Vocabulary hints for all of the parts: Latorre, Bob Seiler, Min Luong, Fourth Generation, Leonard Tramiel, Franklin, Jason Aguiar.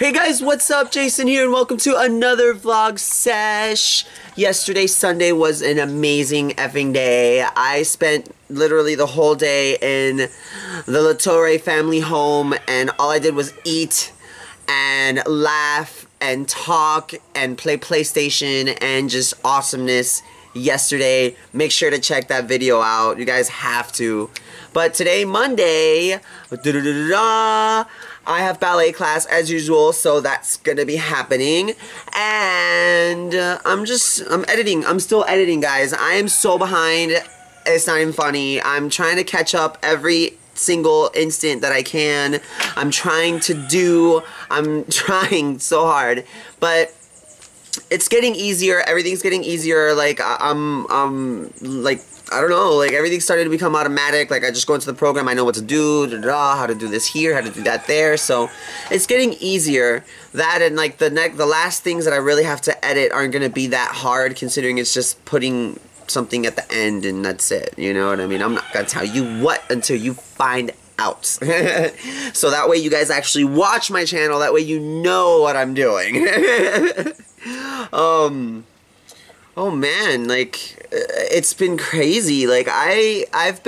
Hey guys, what's up? Jason here and welcome to another vlog sesh. Yesterday, Sunday, was an amazing effing day. I spent literally the whole day in the Latorre family home and all I did was eat and laugh and talk and play PlayStation and just awesomeness yesterday. Make sure to check that video out. You guys have to. But today, Monday, I have ballet class as usual, so that's gonna be happening. And I'm still editing, guys. I am so behind, it's not even funny. I'm trying to catch up every single instant that I can. I'm trying so hard, but it's getting easier. Everything's getting easier. Like I don't know, like everything started to become automatic. Like I just go into the program, I know what to do, how to do this here, how to do that there. So it's getting easier. That and like the last things that I really have to edit aren't gonna be that hard, considering it's just putting something at the end and that's it. You know what I mean? I'm not gonna tell you what until you find out. So that way you guys actually watch my channel. That way you know what I'm doing. Oh man, like it's been crazy. Like I'm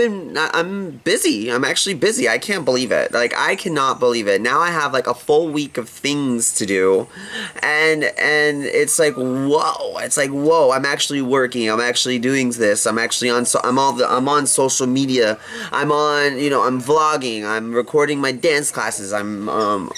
busy. I'm actually busy. I can't believe it. Like I cannot believe it. Now I have like a full week of things to do, and it's like whoa. It's like whoa. I'm actually working. I'm actually doing this. I'm actually on. So I'm on social media. I'm on. You know. I'm vlogging. I'm recording my dance classes. I'm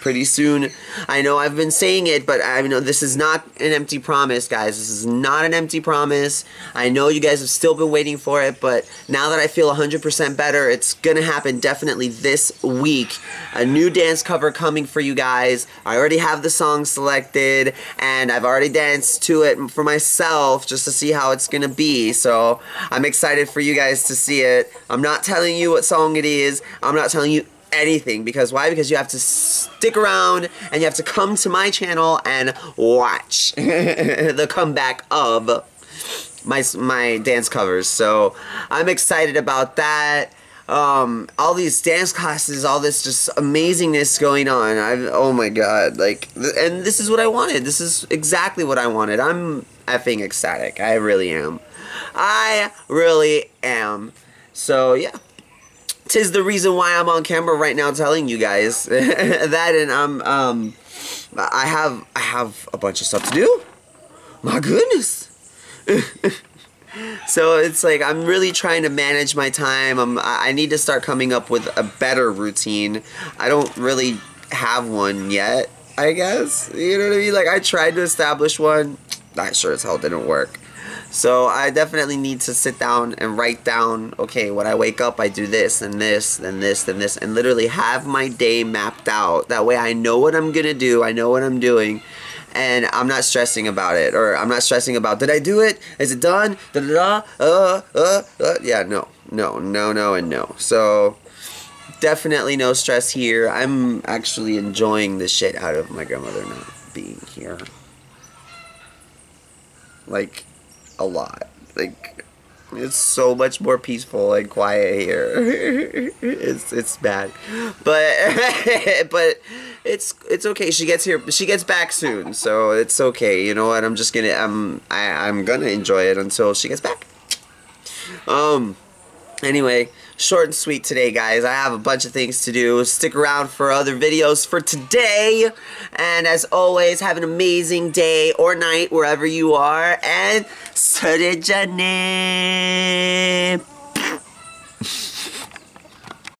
pretty soon. I know I've been saying it, but I know this is not an empty promise, guys. This is not an empty promise. I know you guys have still been waiting for it, but now that I feel 100% better, it's gonna happen definitely this week. A new dance cover coming for you guys. I already have the song selected, and I've already danced to it for myself just to see how it's gonna be, so I'm excited for you guys to see it. I'm not telling you what song it is. I'm not telling you anything, because why? Because you have to stick around and you have to come to my channel and watch the comeback of my dance covers. So I'm excited about that. All these dance classes, all this just amazingness going on. Oh my god, like, and this is what I wanted. This is exactly what I wanted. I'm effing ecstatic. I really am. I really am. So yeah. 'Tis the reason why I'm on camera right now telling you guys that, and I have a bunch of stuff to do. My goodness. So it's like I'm really trying to manage my time. I need to start coming up with a better routine. I don't really have one yet, I guess. You know what I mean? Like I tried to establish one. That sure as hell didn't work. So I definitely need to sit down and write down, okay, when I wake up I do this and this and this and this, and literally have my day mapped out. That way I know what I'm gonna do, I know what I'm doing, and I'm not stressing about it, or I'm not stressing about, did I do it? Is it done? Yeah, no. So definitely no stress here. I'm actually enjoying the shit out of my grandmother not being here. Like, a lot. Like, it's so much more peaceful and quiet here. it's bad, but but it's okay. She gets here. She gets back soon, so it's okay. You know what? I'm just gonna I'm gonna enjoy it until she gets back. Anyway, short and sweet today, guys. I have a bunch of things to do. Stick around for other videos for today. And as always, have an amazing day or night wherever you are. And Sare Jane.